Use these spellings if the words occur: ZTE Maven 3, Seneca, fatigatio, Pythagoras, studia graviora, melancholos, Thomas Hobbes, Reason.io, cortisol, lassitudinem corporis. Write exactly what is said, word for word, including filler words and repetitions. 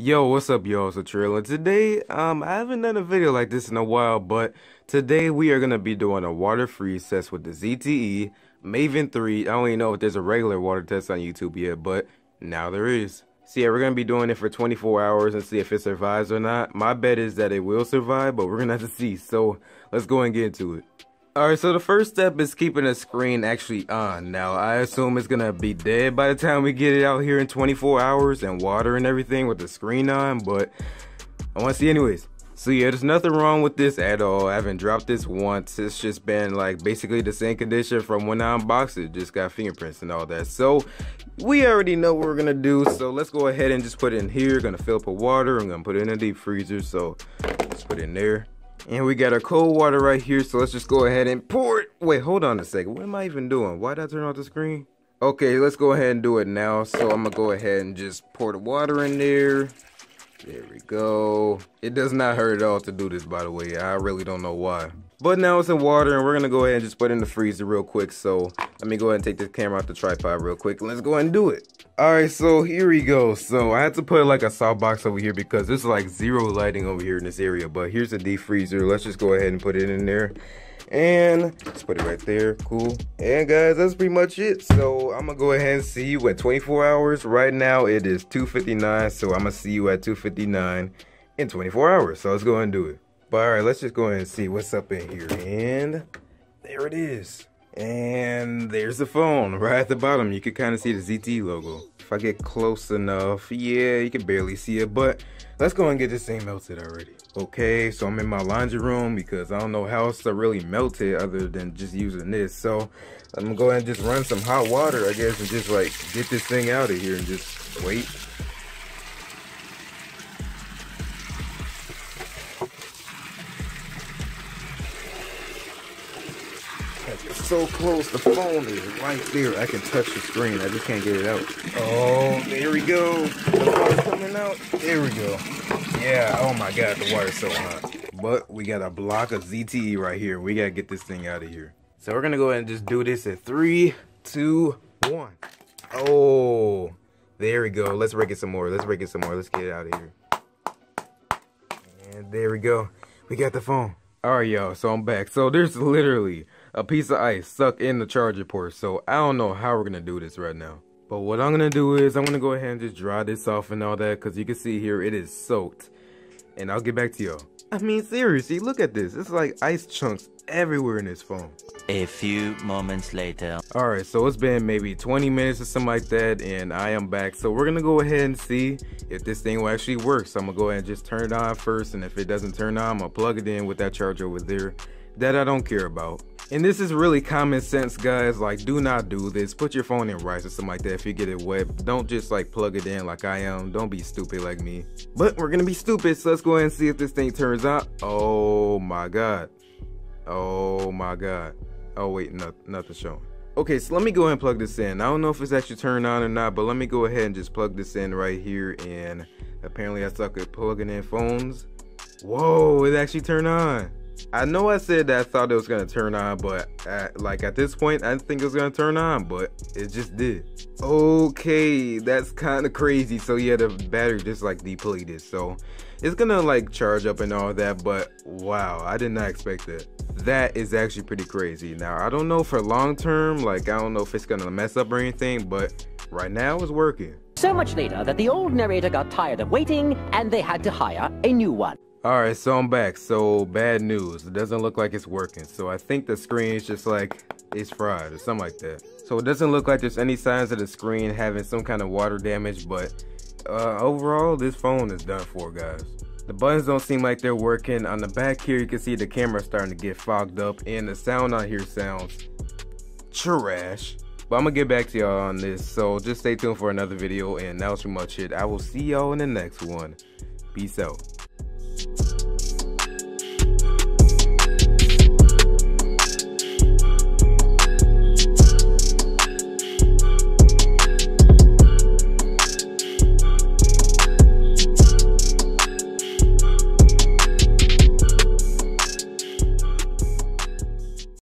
Yo, what's up, y'all? It's Trill, and today, um, I haven't done a video like this in a while, but today we are going to be doing a water freeze test with the Z T E Maven three. I don't even know if there's a regular water test on YouTube yet, but now there is. So yeah, we're going to be doing it for twenty-four hours and see if it survives or not. My bet is that it will survive, but we're going to have to see, so let's go and get into it. Alright, so the first step is keeping the screen actually on. Now, I assume it's gonna be dead by the time we get it out here in twenty-four hours and water and everything with the screen on, but I wanna see anyways. So yeah, there's nothing wrong with this at all. I haven't dropped this once. It's just been like basically the same condition from when I unboxed it. Just got fingerprints and all that. So we already know what we're gonna do. So let's go ahead and just put it in here. Gonna fill up with water. I'm gonna put it in a deep freezer. So let's put it in there. And we got our cold water right here, so let's just go ahead and pour it. Wait, hold on a second. What am I even doing? Why did I turn off the screen? Okay, let's go ahead and do it now. So I'm gonna go ahead and just pour the water in there. There we go. It does not hurt at all to do this, by the way. I really don't know why. But now it's in water, and we're gonna go ahead and just put it in the freezer real quick. So let me go ahead and take this camera off the tripod real quick, and let's go ahead and do it. Alright, so here we go. So I had to put like a soft box over here because there's like zero lighting over here in this area. But here's the deep freezer. Let's just go ahead and put it in there. And let's put it right there. Cool. And guys, that's pretty much it. So I'm gonna go ahead and see you at twenty-four hours. Right now it is two fifty-nine, so I'm gonna see you at two fifty-nine in twenty-four hours. So let's go ahead and do it. But alright, let's just go ahead and see what's up in here. And there it is. And there's the phone right at the bottom. You can kind of see the Z T E logo. If I get close enough, yeah, you can barely see it, but let's go and get this thing melted already. Okay, so I'm in my laundry room because I don't know how else to really melt it other than just using this. So I'm gonna go ahead and just run some hot water, I guess, and just like get this thing out of here and just wait. So close, the phone is right there. I can touch the screen, I just can't get it out. Oh, there we go. The water's coming out. There we go. Yeah, oh my god, the water's so hot. But we got a block of Z T E right here. We gotta get this thing out of here. So we're gonna go ahead and just do this at three, two, one. Oh, there we go. Let's break it some more. Let's break it some more. Let's get it out of here. And there we go. We got the phone. Alright, y'all, so I'm back. So there's literally a piece of ice stuck in the charger port, so I don't know how we're gonna do this right now. But what I'm gonna do is I'm gonna go ahead and just dry this off and all that, because you can see here it is soaked. And I'll get back to y'all. I mean, seriously, look at this. It's like ice chunks everywhere in this phone. A few moments later. Alright, so it's been maybe twenty minutes or something like that, and I am back. So we're gonna go ahead and see if this thing will actually work. So I'm gonna go ahead and just turn it on first, and if it doesn't turn on, I'm gonna plug it in with that charger over there that I don't care about. And this is really common sense, guys. Like, do not do this. Put your phone in rice or something like that if you get it wet. Don't just like plug it in like I am. Don't be stupid like me. But we're gonna be stupid, so let's go ahead and see if this thing turns on. Oh my god. Oh my god. Oh wait, no, nothing showing. Okay, so let me go ahead and plug this in. I don't know if it's actually turned on or not, but let me go ahead and just plug this in right here. And apparently I suck at plugging in phones. Whoa, it actually turned on. I know I said that I thought it was gonna turn on, but at, like at this point, I didn't think it was gonna turn on, but it just did. Okay, that's kind of crazy. So yeah, the battery just like depleted, so it's gonna like charge up and all that, but wow, I did not expect that. That is actually pretty crazy. Now, I don't know for long term, like I don't know if it's gonna mess up or anything, but right now it's working. So much later that the old narrator got tired of waiting and they had to hire a new one. Alright, so I'm back. So bad news, it doesn't look like it's working. So I think the screen is just like, it's fried or something like that. So it doesn't look like there's any signs of the screen having some kind of water damage, but uh, overall this phone is done for, guys. The buttons don't seem like they're working. On the back here you can see the camera starting to get fogged up, and the sound on here sounds trash. But I'm gonna get back to y'all on this, so just stay tuned for another video, and that's pretty much it. I will see y'all in the next one. Peace out.